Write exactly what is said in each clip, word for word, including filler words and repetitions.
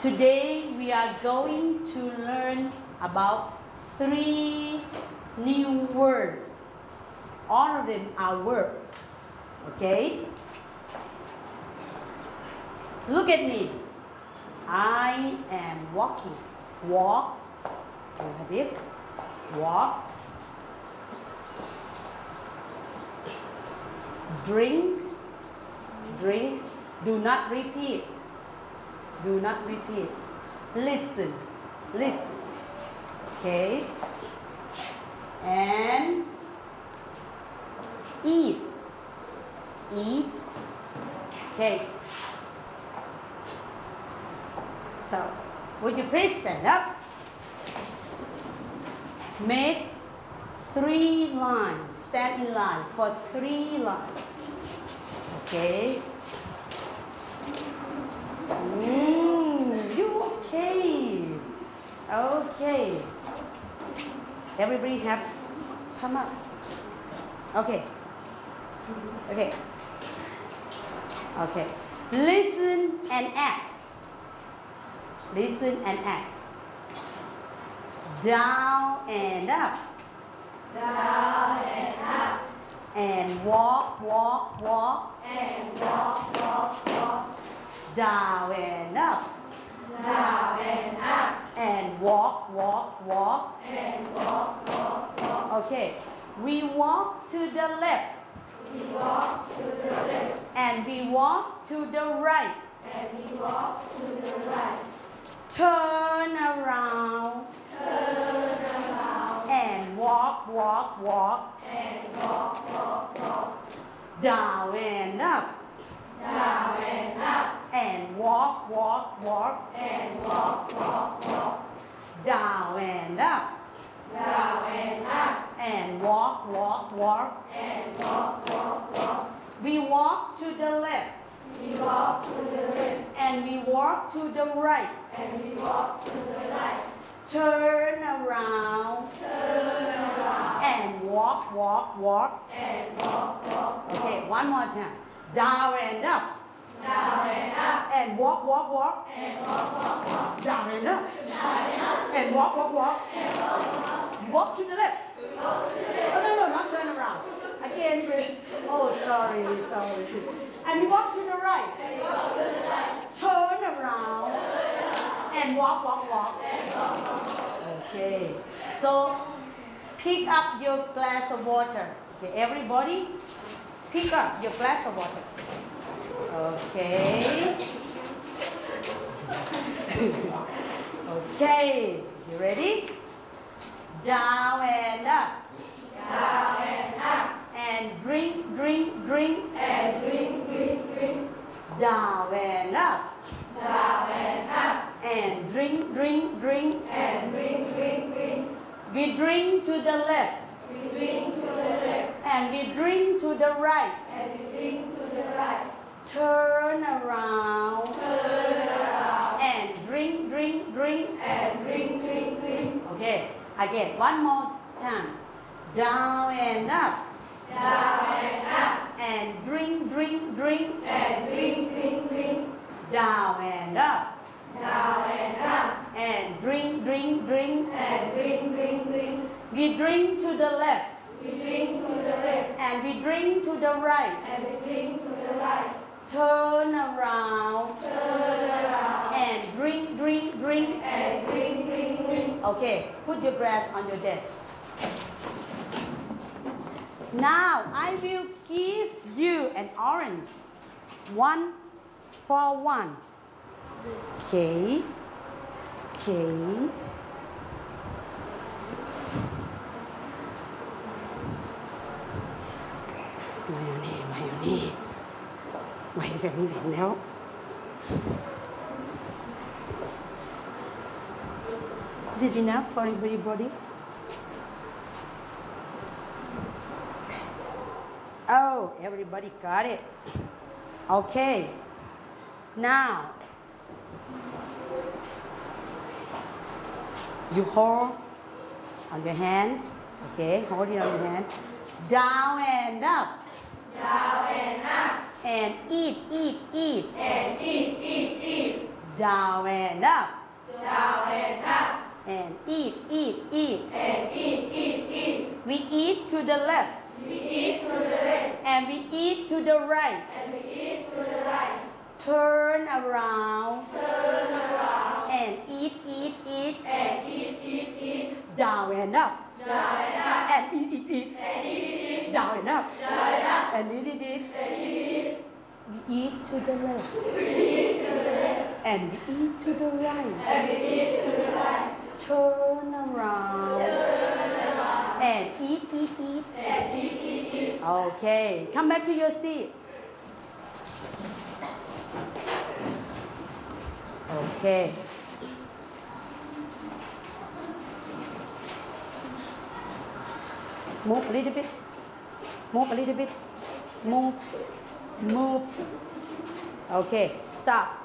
Today we are going to learn about three new words. All of them are verbs, okay? Look at me. I am walking. Walk. Look at this. Walk. Drink. Drink. Do not repeat. Do not repeat. Listen. Listen. Okay. And eat. Eat. Okay. So, would you please stand up? Make three lines. Stand in line for three lines. Okay. Mm, you okay? Okay. Everybody have come up. Okay. Okay. Okay. Listen and act. Listen and act. Down and up. Down and up. And walk, walk, walk. And walk, walk, walk. Down and up. Down and up. And walk, walk, walk. And walk, walk, walk. Okay. We walk to the left. We walk to the left. And we walk to the right. And we walk to the right. Turn around. Turn around. And walk, walk, walk. And walk, walk, walk. Down and up. Down and up. And walk, walk, walk. And walk, walk, walk. Down and up. Down and up. And walk, walk, walk. And walk, walk, walk. We walk to the left. We walk to the left. And we walk to the right. And we walk to the right. Turn around. Turn around. And walk, walk, walk. And walk, walk, walk. Okay, one more time. Down and up. Down and up. And walk, walk, walk. And walk, walk, walk. Down and up. Down and up. And walk, walk, walk. And walk, walk, walk. Walk to the left. Walk to the left. Oh, no, no, not turn around. Again, please. Oh, sorry, sorry. And walk to the right. And walk to the right. Turn around. Turn around. And walk, walk, walk. And walk, walk, walk. Okay. So pick up your glass of water. Okay, everybody, pick up your glass of water. Okay. Okay. You ready? Down and up. Down and up. And drink, drink, drink. And drink, drink, drink. Down and up. Down and up. And drink, drink, drink. And drink, drink, drink. We drink to the left. We drink to the left. And we drink to the right. And we drink to the right. Turn around. Turn around. And drink, drink, drink. And drink, drink, drink. Okay. Again, one more time. Down and up. Down and up. And drink, drink, drink. And drink, drink, drink. Down and up. Down and up. And drink, drink, drink. And drink, drink, drink. We drink to the left. We drink to the left. And we drink to the right. And we drink to the right. Turn around. Turn around. And drink, drink, drink. And drink, drink, drink. Okay, put your glass on your desk. Now, I will give you an orange. One for one. Okay. Okay. Mayonnaise, mayonnaise. Wait a minute now. Is it enough for everybody? Oh, everybody got it. Okay. Now, you hold on your hand. Okay, hold it on your hand. Down and up. Down and up. And eat, eat, eat. And eat, eat, eat. Down and up. Down and up. And eat, eat, eat. And eat, eat, eat. We eat to the left. We eat to the left. And we eat to the right. And we eat to the right. Turn around. Turn around. And eat, eat, eat. And eat, eat, eat. Down and up. Down and up. And eat, eat, eat. And eat, eat, eat. Down and up. Down and up. And eat, eat, eat. And eat, eat, eat. We eat to the left. We eat to the left. And we eat to the right. And we eat to the right. Turn around. Turn around. And eat, eat, eat. And eat, eat, eat. Okay. Come back to your seat. Okay. Move a little bit. Move a little bit. Move. Move. Okay. Stop.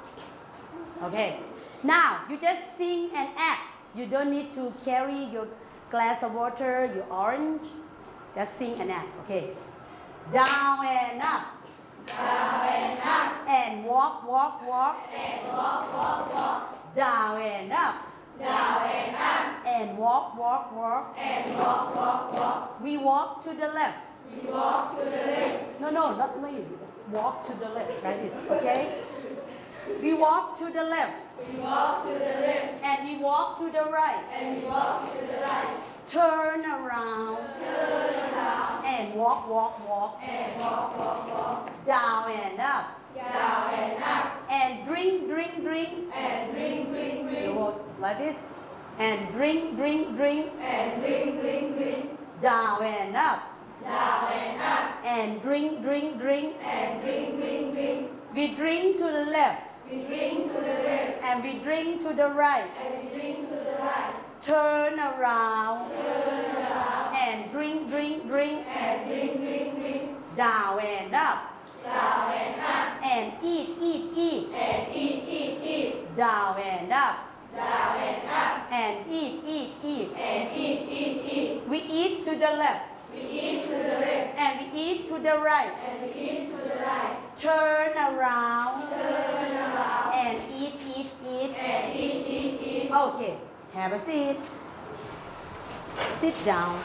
Okay. Now, you just sing and act. You don't need to carry your glass of water, your orange. Just sing and act. Okay. Down and up. Down and up. And walk, walk, walk. And walk, walk, walk. Down and up. Down and up. And walk, walk, walk. And walk, walk, walk. We walk to the left. We walk to the left. No, no, not ladies. Walk to the left, right? It's, okay? We walk to the left. We walk to the left. And we walk to the right. And we walk to the right. Turn around. Turn around. And walk, walk, walk. And walk, walk, walk. Down and up. Down and up. And drink, drink, drink. And drink, drink, drink. Like this. And drink, drink, drink. And drink, drink, drink. Down and up. Down and up. And drink, drink, drink. And drink, drink, drink. We drink to the left. We drink to the left. And we drink to the right. And we drink to the right. Turn around. Turn around. And drink, drink, drink. And drink, drink, drink. Down and up. Down and up. And eat, eat, eat. And eat, eat, eat. Down and up. Down and up. And eat, eat, eat. And eat, eat, eat. We eat to the left. We eat to the left. And we eat to the right. And we eat to the right. Turn around. Turn around. And eat, eat, eat. And eat, eat, eat. Okay. Have a seat. Sit down.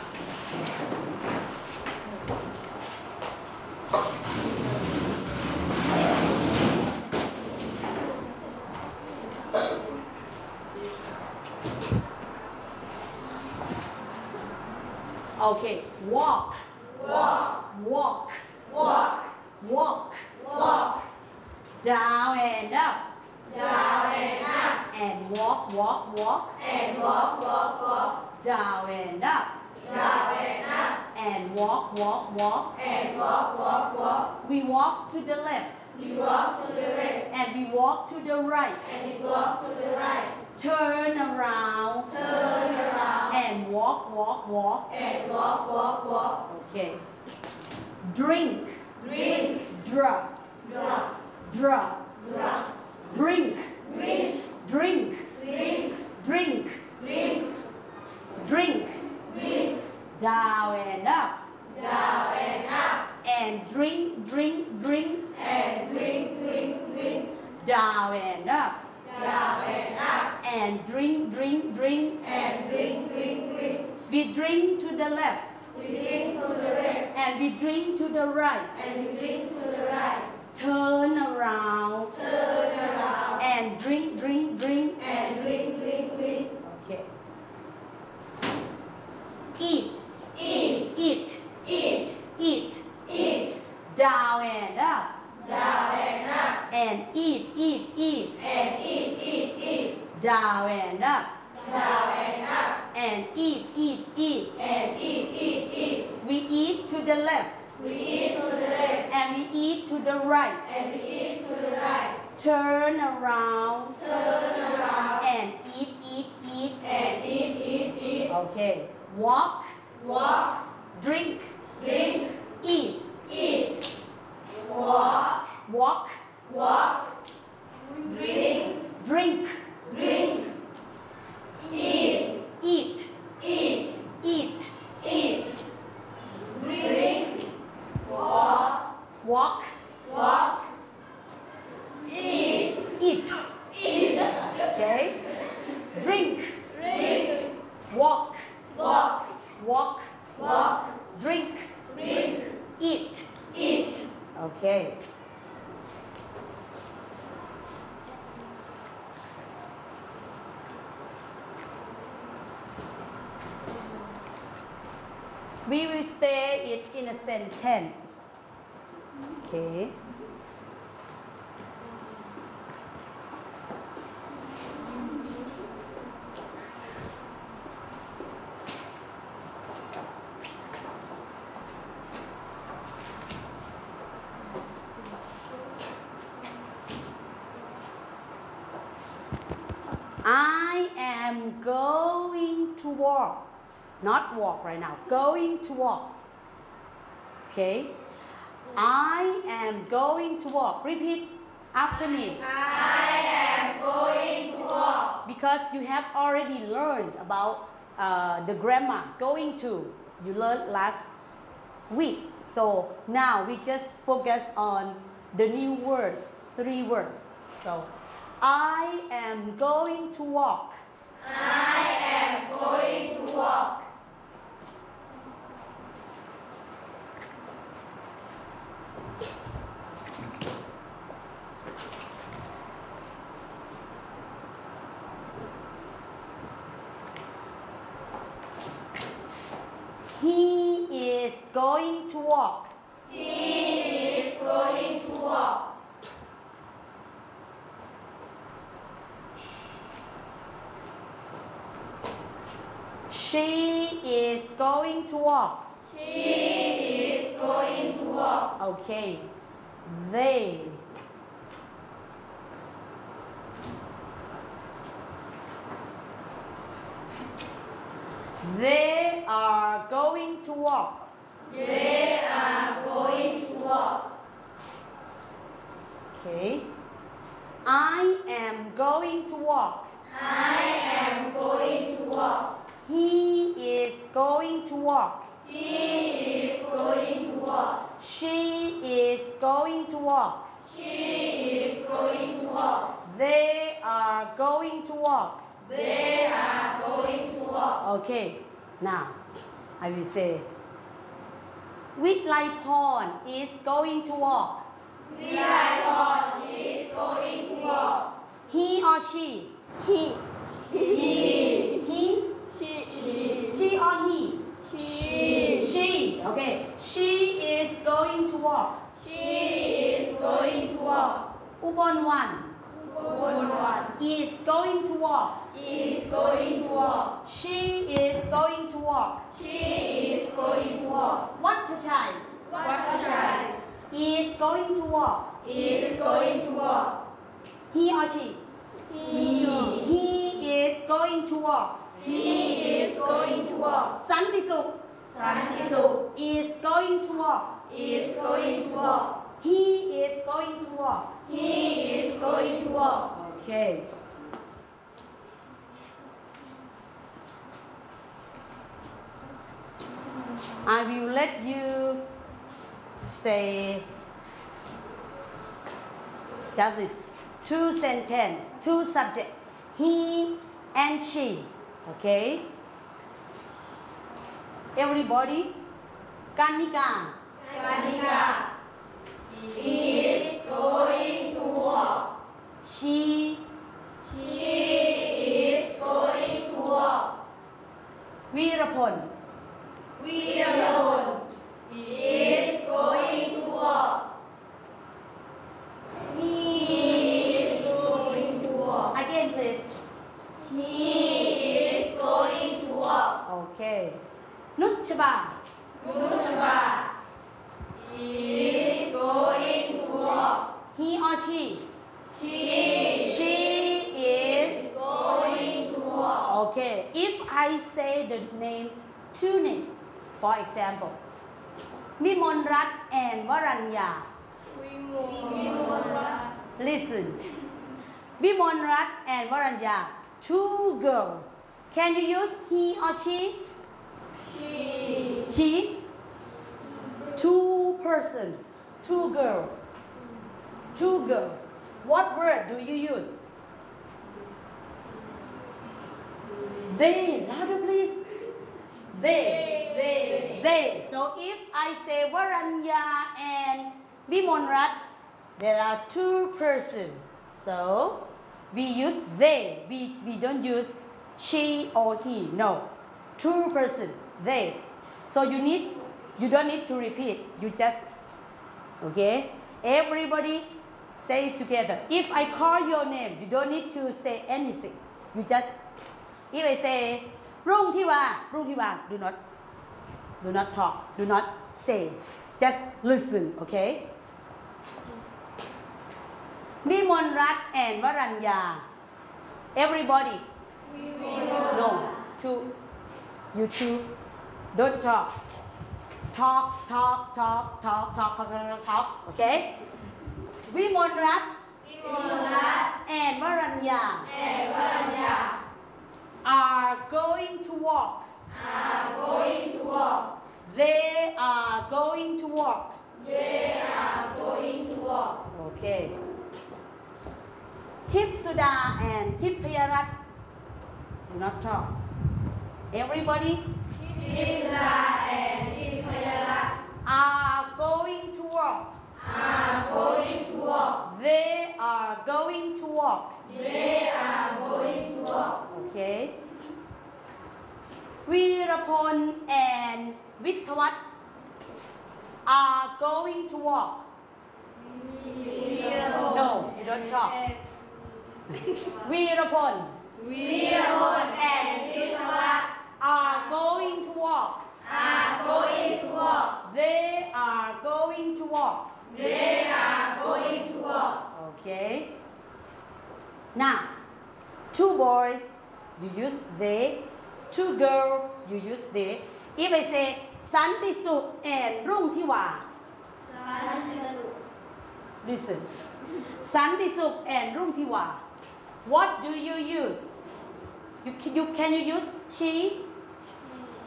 Okay. Walk. Walk. Walk. Walk. Walk. Walk. Down and up. Down and up. And walk, walk, walk. And walk, walk, walk. Down and up. Down and up. And walk, walk, walk. And walk, walk, walk. We walk to the left. We walk to the left. And we walk to the right. And we walk to the right. Turn around. Turn around. And walk, walk, walk. And walk, walk, walk. Okay. Drink. Drink. Draw. Draw. Draw. Draw. Drink. Drink. Drink. Drink. Drink. Drink. Drink. Drink. Down and up. Down and up. And drink, drink, drink. And drink, drink, drink. Down and up. Down and up. And drink, drink, drink. And drink, drink, drink. We drink to the left. We drink to the left. And we drink to the right. And we drink to the right. Turn around. Turn around. And drink, drink, drink. And drink, drink, drink. Okay. Eat. Eat. Eat. Eat. Eat. Eat. Down and up. Down and up. And eat, eat, eat. And eat, eat, eat. Down and up. Down and up. And eat, eat, eat. And eat, eat, eat. We eat to the left. We eat to the left. And we eat to the right. And we eat to the right. Turn around. Turn around. And eat, eat, eat. And eat, eat, eat. Okay. Walk. Walk. Drink. Drink. Eat. Eat. Walk. Walk. Walk. Drink. Drink. Drink. Eat. Eat. Eat. Eat. Eat. Drink. Walk. Walk. Walk. Eat. Eat. Eat. Walk. Walk. Drink. Drink. Eat. Eat. Okay. We will say it in a sentence. Okay. I am going to walk. Not walk right now. Going to walk. Okay. I am going to walk. Repeat after me. I am going to walk. Because you have already learned about uh, the grammar going to. You learned last week. So now we just focus on the new words. Three words. So I am going to walk. I am going to walk. He is going to walk. He is going to walk. She is going to walk. She is going to walk. Okay. They. They are going to walk. They are going to walk. Okay. I am going to walk. I am going to walk. He is going to walk. He is going to walk. She is going to walk. She is going to walk. They are going to walk. They are going to walk. Okay. Now, I will say, Vitlaiporn is going to walk. Vitlaiporn is going to walk. He or she? He. He. He. She. She. She or he? She. She. Okay. She is going to walk. She is going to walk. Ubonwan. Ubonwan. Is going to walk. Is going to walk. She is going to walk. She is going to walk. Wattachai. Wattachai. Is going to walk. Is going to walk. He or she? He. He is going to walk. He is going to walk. Santisuk. Santisuk. Is going to walk. Is going to walk. He is going to walk. He is going to walk. Okay. I will let you say just two sentences, two subjects. He and she. Okay. Everybody. Kanika. Kanika. He is going to walk. She. She is going to walk. Veerapon. Veerapon. Is going to walk. He is going to walk. Again, please. He is going to walk. Okay. Nutchaba. Nutchaba. Is going to walk. He or she? She. She is going to walk. Okay. If I say the name, two names, for example, Vimonrat and Varanya. Vimonrat. Listen. Vimonrat and Varanya. Two girls. Can you use he or she? She. She. Two person. Two girl. Two girl. What word do you use? They. Louder, please. They. They. They. So if I say Varanya and Vimonrat, there are two persons. So we use they. We, we don't use she or he. No. Two person. They. So you need, you don't need to repeat. You just, okay? Everybody say it together. If I call your name, you don't need to say anything. You just, if I say, Rungthiwa, Rungthiwa, do not, do not talk, do not say. Just listen, okay? Vimonrat and Varanya. Everybody. No, two. You two, don't talk. Talk, talk, talk, talk, talk, talk, talk, okay? Vimonrat, Vimonrat and Varanya, and Varanya are going to walk. Are going to walk. They are going to walk. They are going to walk. Okay. Tipsuda and Tipayarat do not talk. Everybody. Tipsuda and Tipayarat are going to walk. Are going to walk. They are going to walk. They are going to walk. Okay. Veerapon and Vithavat are going to walk. Veerapon. No, you don't talk. Veerapon. Veerapon and Vithavat are going to walk. Are going to walk. They are going to walk. They are going to walk. Okay. Now, two boys, you use they. Two girls, you use they. If I say Santisuk and Rungthiwa. Santisuk. Listen. Santisuk and Rungthiwa. What do you use? You, you, can you use she?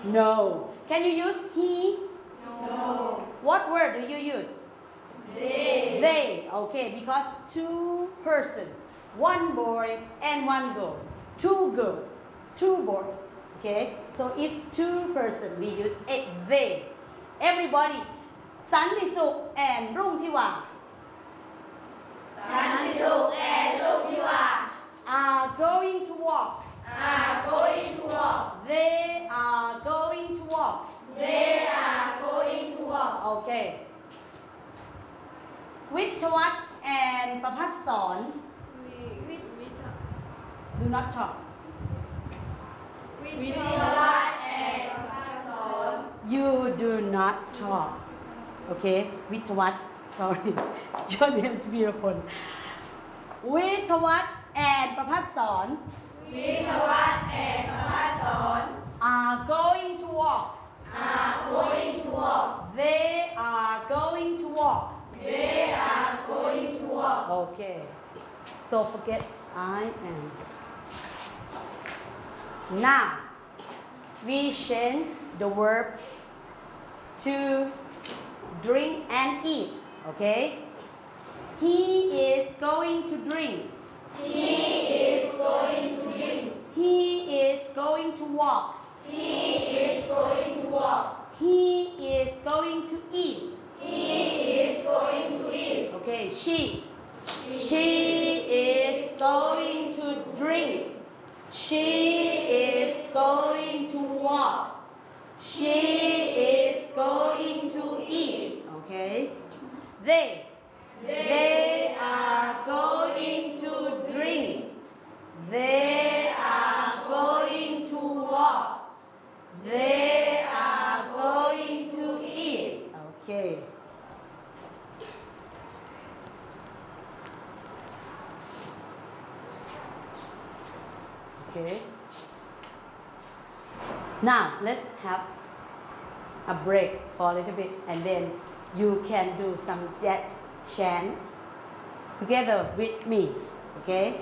No. Can you use he? No. What word do you use? They. They. Okay, because two person, one boy and one girl, two girl, two boy. Okay, so if two person, we use it, they. Everybody, Santisuk and Rungthiwa. Santisuk and Rungthiwa are going to walk. Are going to walk. They are going to walk. They are going to walk. Okay. Vithavat and Papason do not talk. Vithavat and Papason, you do not talk. Okay, Vithavat, sorry, your name is Veerapon. Vithavat and Papason, Vithavat and Papason are going to walk. Are going to walk. They are going to walk. They are going to walk. Okay. So forget I am. Now, we change the verb to drink and eat. Okay? He is going to drink. He is going to drink. He is going to walk. He is going to walk. He is going to eat. He is going to eat. Okay, she. She, she is going to drink. She is going to walk. She is going to eat. Okay. They. They are going to drink. They are going to walk. They are going to eat. Okay. Okay. Now let's have a break for a little bit, and then you can do some jazz chant together with me. Okay.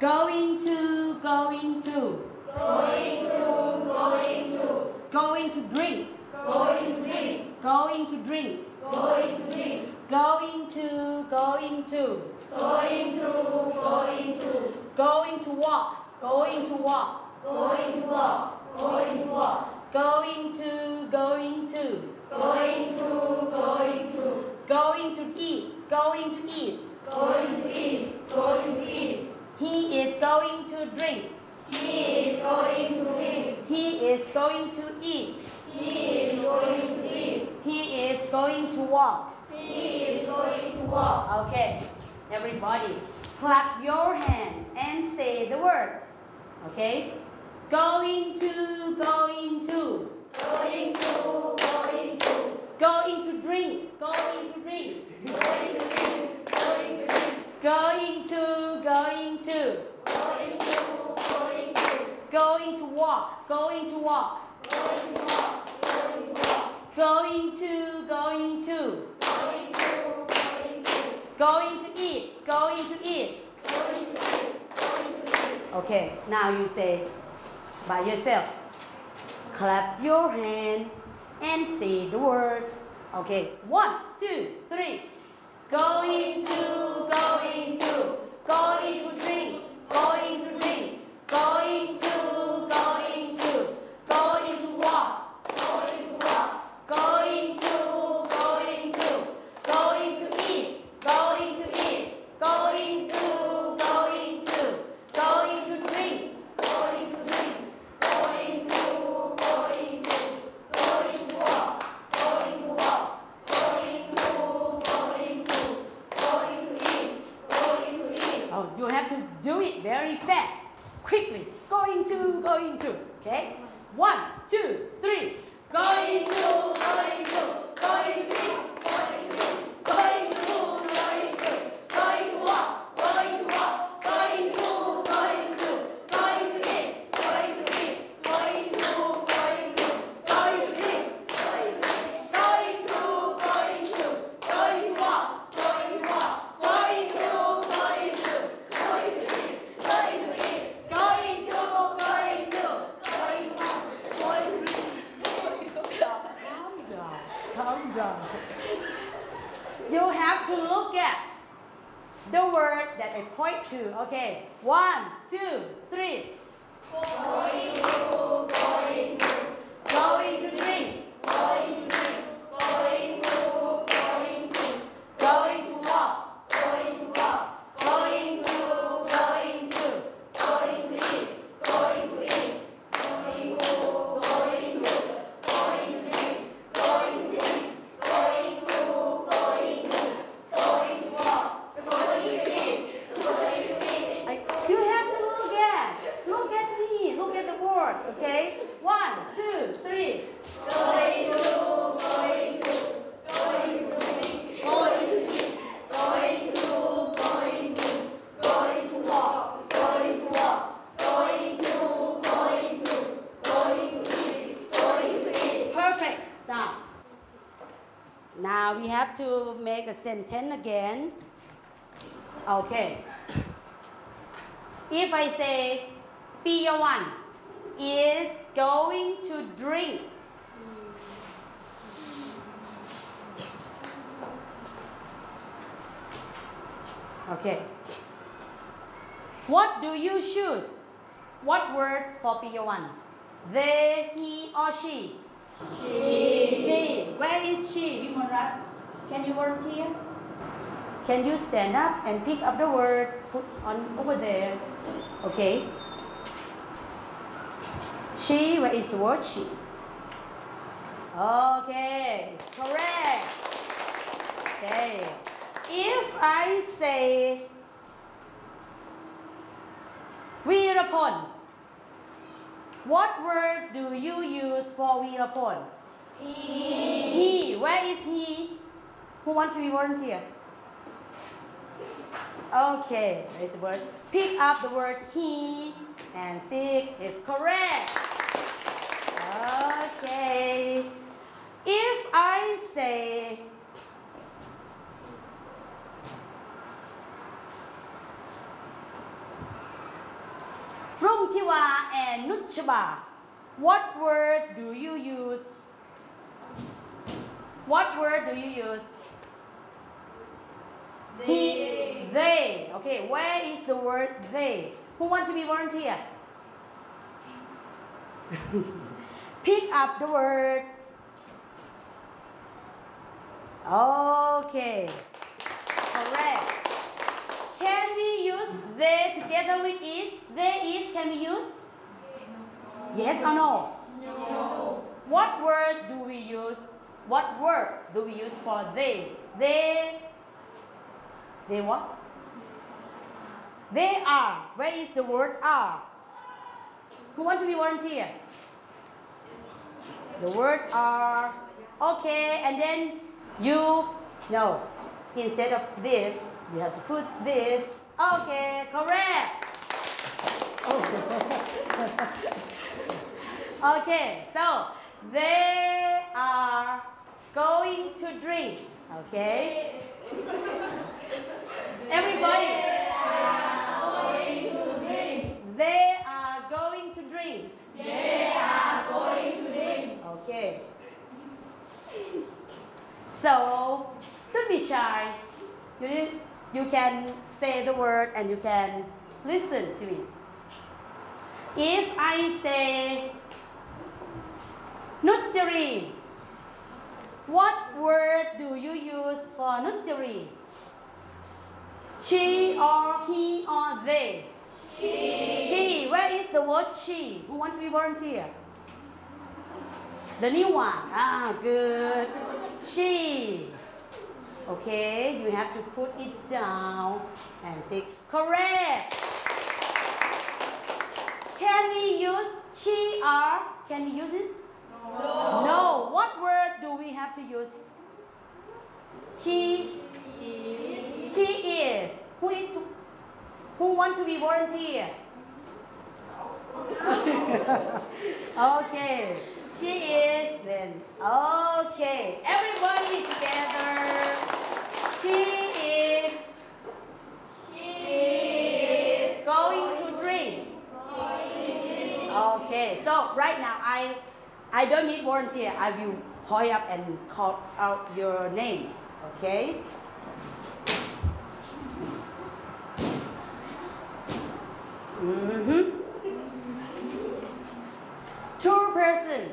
Going to, going to, going to, going to, going to drink, going to drink, going to drink, going to drink, going to, going to, going to, going to, going to walk. Going to walk. Going to walk. Going to walk. Going to, going to. Going to, going to. Going to eat, going to eat. Going to eat, going to eat. He is going to drink. He is going to drink. He is going to eat. He is going to eat. He is going to walk. He is going to walk. Okay, everybody, clap your hand and say the word. Okay? Going to, going to. Going to, going to. Going to drink, going to drink. Going to drink, going to drink. Going to, going to. Going to, going to. Going to walk, going to walk. Going to walk, going to walk. Going to, going to. Going to, going to. Going to eat, going to eat. Going to eat, going to eat. Okay, now you say by yourself. Clap your hand and say the words. Okay, one, two, three. Going to, going to. Going to drink, going to drink. Going to, going to. Going to walk, going to walk. Going to, going to. Going to eat, going to eat. Going to, going to. Going to drink, going to drink. Going to, going to. Going to walk, going to walk. Going to, going to. Going to eat, going to eat. Oh, you have to do it very fast, quickly. Going to, going to. Okay? One, two, three. Going to, going to. Going to drink, going to drink. Going to, going to. Going to walk, going to walk. Going to, going to. Going to eat, going to eat. Going to, going to. Going to drink, going to drink. Going to, going to. Going to walk, going to walk. Going to, going to. Going to eat, going to eat. Going to, going to. Going to walk, going to drink. Stop. Calm down. Calm down. You have to look at the word that I point to. Okay. One, two, three. Going to, going to. Going to drink. Going to drink. Going to, going to. Going to walk. Going to walk. Going to, going to. Going to eat. Going to eat. Going to, going to. Going to drink. Going to drink. Going to, going to. Going to walk. Going to eat. Going to eat. I- You have to look at. Look at me. Look at the word. Okay. One, two, three. Going to, going to. Going to drink. Going to drink. Going to, going to. Going to walk. Going to walk. Going to, going to. Going to eat. Going to eat. Perfect. Stop. Now we have to make a sentence again. Okay. If I say Piyawan is going to drink, okay, what do you choose? What word for Piyawan? They, he, or she? She. She. Where is she? Vimarat, can you volunteer? Can you stand up and pick up the word, put on over there? Okay. She, where is the word she? Okay, it's correct. Okay. If I say Veerapon, what word do you use for Veerapon? He. He. Where is he? Who wants to be volunteer? Okay, there's the word. Pick up the word he and stick is correct. Okay. If I say Rungtiwa and Nutchaba, what word do you use? What word do you use? They. He, they. Okay, where is the word they? Who wants to be volunteer? Pick up the word. Okay. Correct. Can we use they together with is? They is can we use? Yes or no? No. What word do we use? What word do we use for they? They. They what? They are. Where is the word are? Who wants to be volunteer? The word are. Okay, and then you. No. Instead of this, you have to put this. Okay, correct. Oh. Okay, so they are going to drink. Okay. Everybody. They are going to drink. They are going to drink. They are going to drink. Okay. So, don't be shy. You didn't, you can say the word and you can listen to it. If I say nursery, what word do you use for nursery? She or he or they? She. She. Where is the word she? Who wants to be volunteer? The new one. Ah, good. She. Okay, you have to put it down and say correct. Can we use she or? Can we use it? No. No. What word do we have to use? She. She is. Who is to, who wants to be volunteer? Okay. She is then. Okay. Everybody together. She is. She is going to drink. Okay. So right now I I don't need volunteer. I will point up and call out your name. Okay. Mm-hmm. Two person,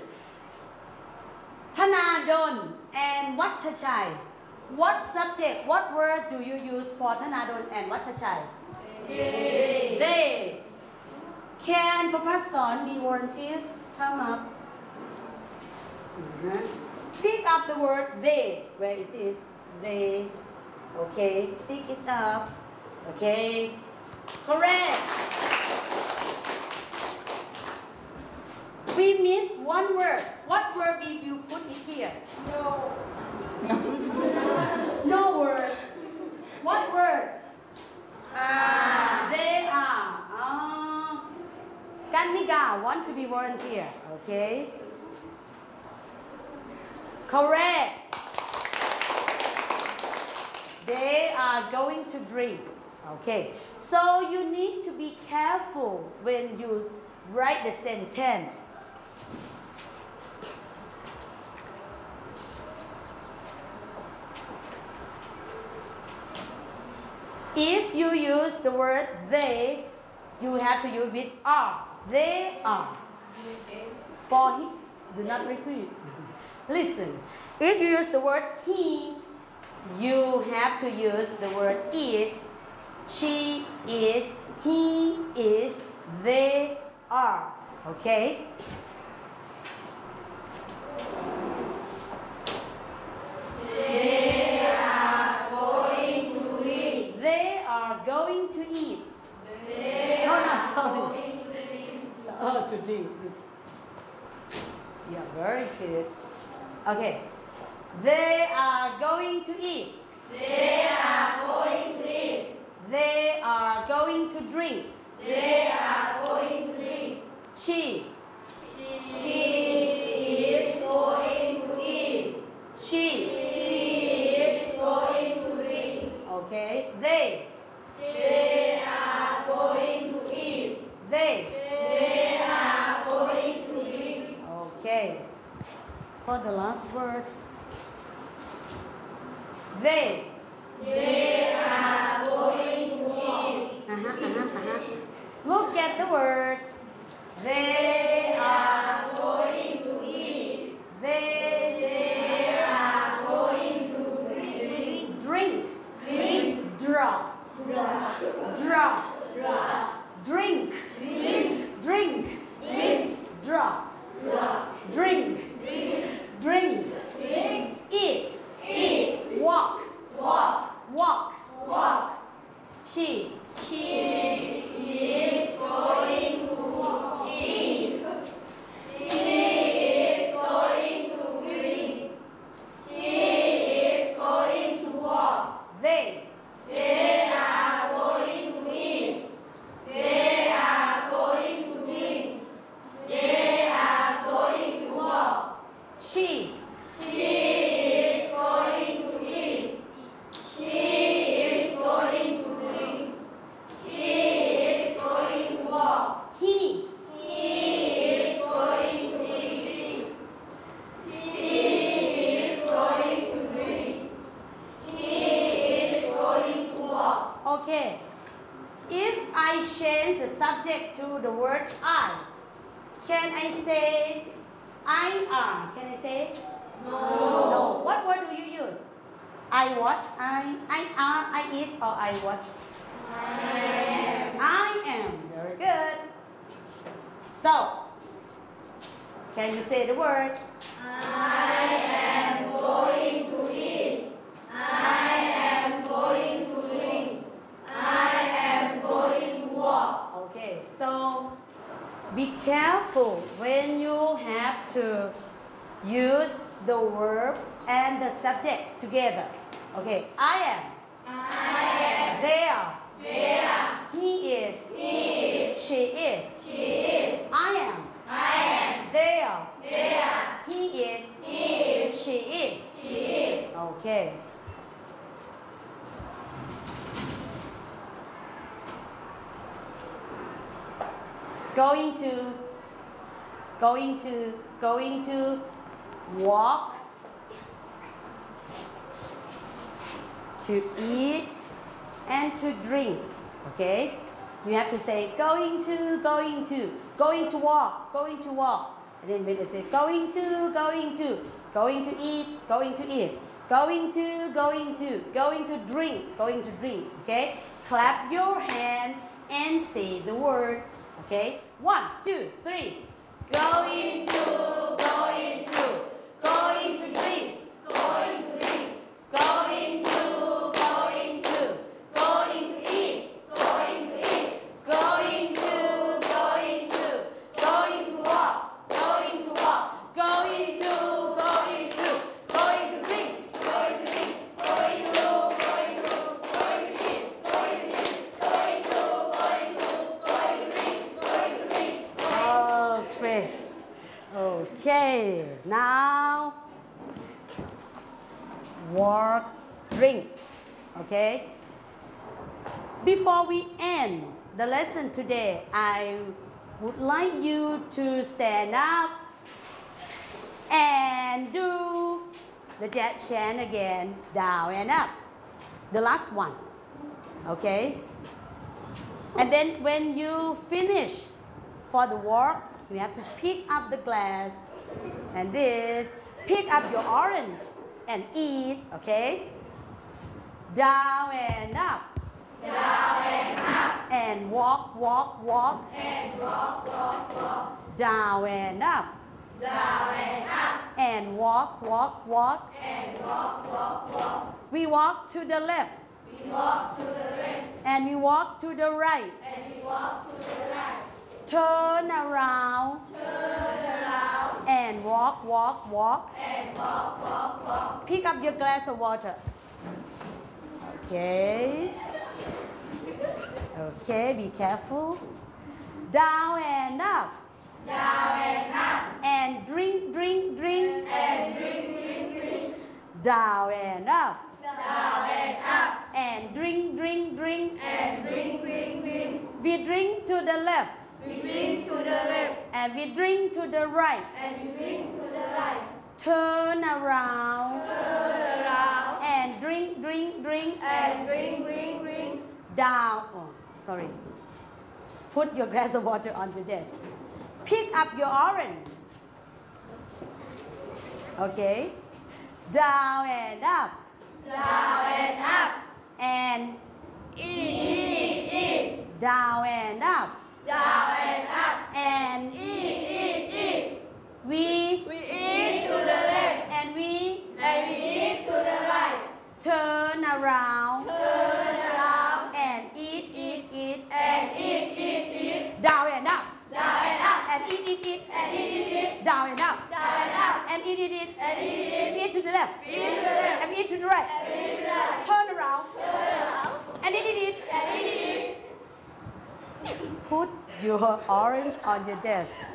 Thanadon and Wattachai. What subject, what word do you use for Thanadon and Wattachai? They. They. Can Papason be volunteered? Come up. Mm-hmm. Pick up the word they, where it is they. Okay, stick it up. Okay. Correct. We missed one word. What word did you put it here? No. No word. What word? Ah. They are. Ah. Kanika want to be volunteer. Okay. Correct. They are going to drink. Okay. So you need to be careful when you write the sentence. If you use the word they, you have to use with are. They are. For he, do not repeat. Listen. If you use the word he, you have to use the word is. She is. He is. They are. Okay? They are going to eat. They are going to eat. They no, no, sorry. Are going to eat. Oh, to eat. Yeah, very good. Okay. They are going to eat. They are going to eat. They are going to drink. They are going to drink. She. She, she is going to eat. She. She is going to drink. Okay. They. They are going to eat. They. They are going to drink. Okay. For the last word. They. They are going to eat. Uh-huh, uh-huh, uh-huh. Look at the word. They are going to eat. Where they are going to drink, drink, drink, draw, draw, draw, draw, drink, drink, drink, drink, draw, draw, drink, drink, drink, eat, eat, walk, walk, walk, walk. She, she is going to eat. They, they are going to eat. They are going to drink. They are going to walk. She, she is going to eat. She is going to drink. She is going to walk. He, he is going to eat. He is going to drink. Okay, if I change the subject to the word I, can I say I are? Can I say? No. No. What word do you use? I what? I, I are, I is, or I what? I am. I am. Very good. So, can you say the word? I am going to eat. I am going to drink. I am going to walk. Okay, so be careful when you have to use the verb and the subject together. Okay, I am. I am. They are. They are. He is. He is. She is. She is. I am. I am. They are. They are. He is. He is. She is. She is. Okay. Going to, going to, going to walk, to eat, and to drink. Okay? You have to say going to, going to, going to walk, going to walk. And then when they say going to, going to, going to eat, going to eat, going to, going to, going to drink, going to drink. Okay? Clap your hand and say the words. Okay? One, two, three. Going to, going to, going to drink, going to drink, going to, going to, going to eat, going to eat, going to, going to, going to walk, going to walk, going to, going to, going to drink, going to drink, going to, going to, going to eat, going to eat, going to, going to, going to drink, going to drink. Perfect. Okay, now walk, drink. Okay, before we end the lesson today, I would like you to stand up and do the jet chant again, down and up, the last one. Okay, and then when you finish for the walk, you have to pick up the glass and this, pick up your orange and eat, okay? Down and up. Down and up. And walk, walk, walk. And walk, walk, walk. Down and up. Down and up. And walk, walk, walk. And walk, walk, walk. We walk to the left. We walk to the left. And we walk to the right. And we walk to the right. Turn around. Turn around. And walk, walk, walk. And walk, walk, walk. Pick up your glass of water. Okay. Okay, be careful. Down and up. Down and up. And drink, drink, drink. And drink, drink, drink. Down and up. Down and up. And drink, drink, drink. And drink, drink, drink. We drink to the left. We drink to the left. And we drink to the right. And we drink to the right. Turn around. Turn around. And drink, drink, drink. And drink, drink, drink. Down. Oh, sorry. Put your glass of water on the desk. Pick up your orange. Okay. Down and up. Down and up. And in, in, in. Down and up. Down and up. And in, in, in. We, we in to the left. And we, and we in to the right. Turn around. Turn around. And eat, eat, eat. And eat, eat, eat. Down and up. Down and up. And eat, eat, eat. And eat, eat, eat. Down and up. Down and up. And eat, eat, eat. And eat, eat, eat. To the left. Eat to the left. And eat to the right. And eat to the right. Turn around. Turn around. And eat, eat, eat. And eat, eat, eat. Put your orange on your desk.